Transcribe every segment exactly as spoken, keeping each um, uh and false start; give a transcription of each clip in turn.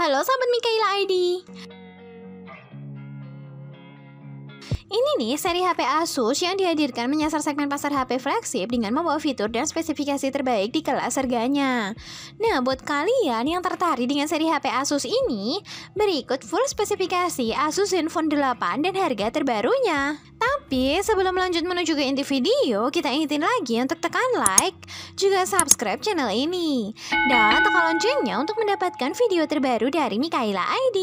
Halo sahabat Mikhayla I D. Ini nih seri H P Asus yang dihadirkan menyasar segmen pasar H P flagship dengan membawa fitur dan spesifikasi terbaik di kelas harganya. Nah, buat kalian yang tertarik dengan seri H P Asus ini, berikut full spesifikasi Asus Zenfone delapan dan harga terbarunya. Tapi sebelum lanjut menuju ke inti video, kita ingetin lagi untuk tekan like, juga subscribe channel ini, dan tekan loncengnya untuk mendapatkan video terbaru dari Mikhayla I D.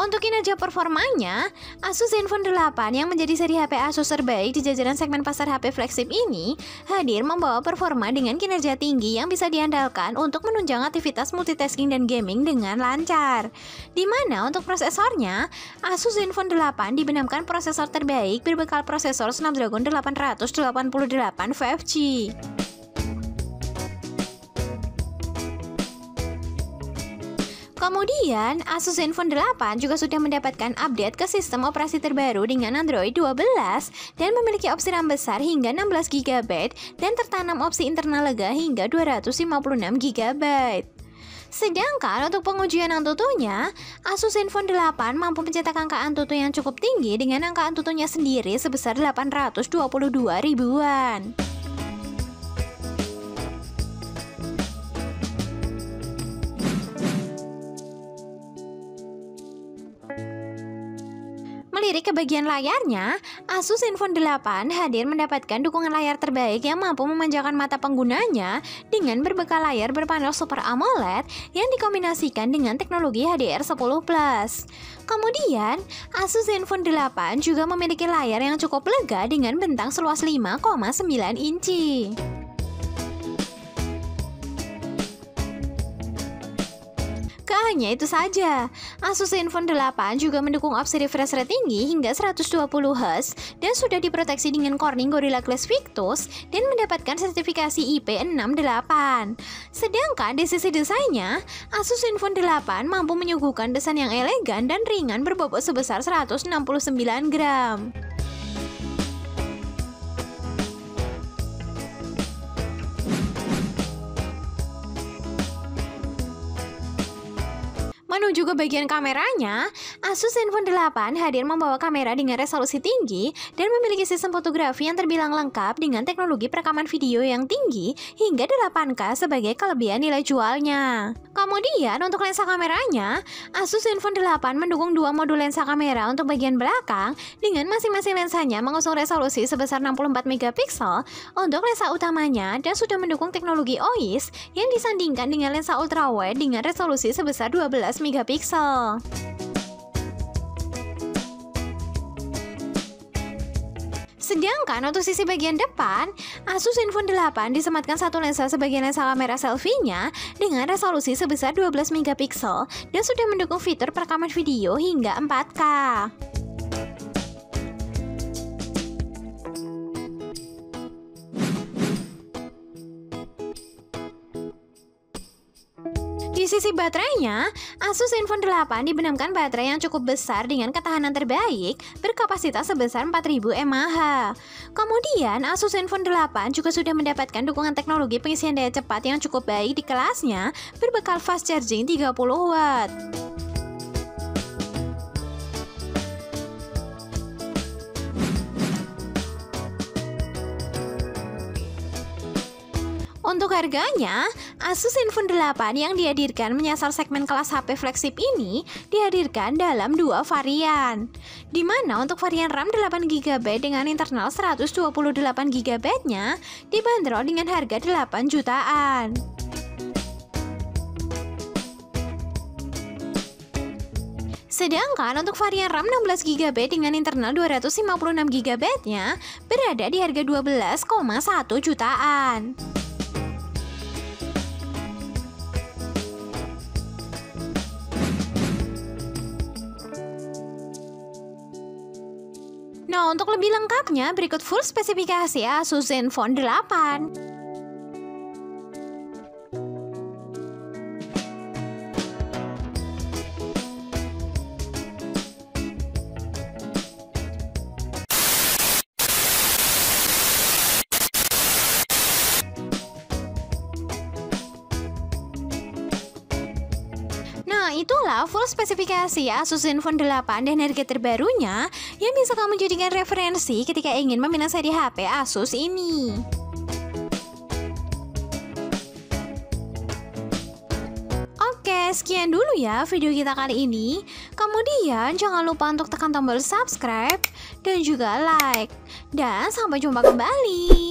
Untuk kinerja performanya, Asus Zenfone delapan yang menjadi seri H P Asus terbaik di jajaran segmen pasar H P flagship ini hadir membawa performa dengan kinerja tinggi yang bisa diandalkan untuk menunjang aktivitas multitasking dan gaming dengan lancar. Di mana untuk prosesornya, Asus Zenfone delapan dibenamkan prosesor terbaik berbekal prosesor Snapdragon delapan delapan delapan lima G. Kemudian, Asus Zenfone delapan juga sudah mendapatkan update ke sistem operasi terbaru dengan Android dua belas dan memiliki opsi RAM besar hingga enam belas giga byte dan tertanam opsi internal lega hingga dua ratus lima puluh enam giga byte. Sedangkan untuk pengujian AnTuTu-nya, Asus Zenfone delapan mampu mencetak angka AnTuTu yang cukup tinggi dengan angka AnTuTu-nya sendiri sebesar delapan ratus dua puluh dua ribuan. Melirik ke bagian layarnya, Asus Zenfone delapan hadir mendapatkan dukungan layar terbaik yang mampu memanjakan mata penggunanya dengan berbekal layar berpanel Super AMOLED yang dikombinasikan dengan teknologi H D R sepuluh plus. Kemudian, Asus Zenfone delapan juga memiliki layar yang cukup lega dengan bentang seluas lima koma sembilan inci. Gak hanya itu saja, Asus Zenfone delapan juga mendukung opsi refresh rate tinggi hingga seratus dua puluh hertz dan sudah diproteksi dengan Corning Gorilla Glass Victus dan mendapatkan sertifikasi I P enam delapan. Sedangkan di sisi desainnya, Asus Zenfone delapan mampu menyuguhkan desain yang elegan dan ringan berbobot sebesar seratus enam puluh sembilan gram. Menuju ke bagian kameranya, Asus Zenfone delapan hadir membawa kamera dengan resolusi tinggi dan memiliki sistem fotografi yang terbilang lengkap dengan teknologi perekaman video yang tinggi hingga delapan K sebagai kelebihan nilai jualnya. Kemudian untuk lensa kameranya, Asus Zenfone delapan mendukung dua modul lensa kamera untuk bagian belakang dengan masing-masing lensanya mengusung resolusi sebesar enam puluh empat megapiksel untuk lensa utamanya dan sudah mendukung teknologi O I S yang disandingkan dengan lensa ultrawide dengan resolusi sebesar dua belas megapiksel. Sedangkan untuk sisi bagian depan, Asus Zenfone delapan disematkan satu lensa sebagai lensa kamera selfie-nya dengan resolusi sebesar dua belas megapiksel dan sudah mendukung fitur perekaman video hingga empat K. Di sisi baterainya, Asus Zenfone delapan dibenamkan baterai yang cukup besar dengan ketahanan terbaik berkapasitas sebesar empat ribu mAh. Kemudian, Asus Zenfone delapan juga sudah mendapatkan dukungan teknologi pengisian daya cepat yang cukup baik di kelasnya berbekal fast charging tiga puluh watt. Untuk harganya, Asus Zenfone delapan yang dihadirkan menyasar segmen kelas H P flagship ini dihadirkan dalam dua varian. Di mana untuk varian RAM delapan giga byte dengan internal seratus dua puluh delapan giga byte-nya dibanderol dengan harga delapan jutaan. Sedangkan untuk varian RAM enam belas giga byte dengan internal dua ratus lima puluh enam giga byte-nya berada di harga dua belas koma satu jutaan. Nah, untuk lebih lengkapnya, berikut full spesifikasi Asus Zenfone delapan. itulah full spesifikasi Asus Zenfone delapan dan harga terbarunya yang bisa kamu jadikan referensi ketika ingin meminang seri H P Asus ini. Oke, sekian dulu ya video kita kali ini. Kemudian jangan lupa untuk tekan tombol subscribe dan juga like. Dan sampai jumpa kembali.